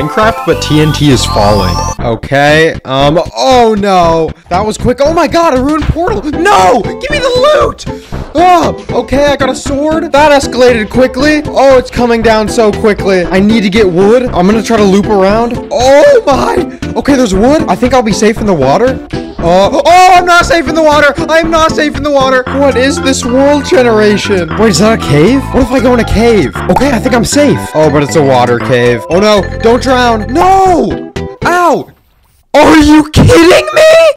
Minecraft, but TNT is falling. Okay, oh no, that was quick. Oh my god, a ruined portal. No, give me the loot. Oh, okay, I got a sword. That escalated quickly. Oh, it's coming down so quickly. I need to get wood. I'm gonna try to loop around. Oh my, okay, there's wood. I think I'll be safe in the water. Oh, I'm not safe in the water. I'm not safe in the water. What is this world generation? Wait, is that a cave? What if I go in a cave? Okay, I think I'm safe. Oh, but it's a water cave. Oh no, don't drown. No! Ow! Are you kidding me?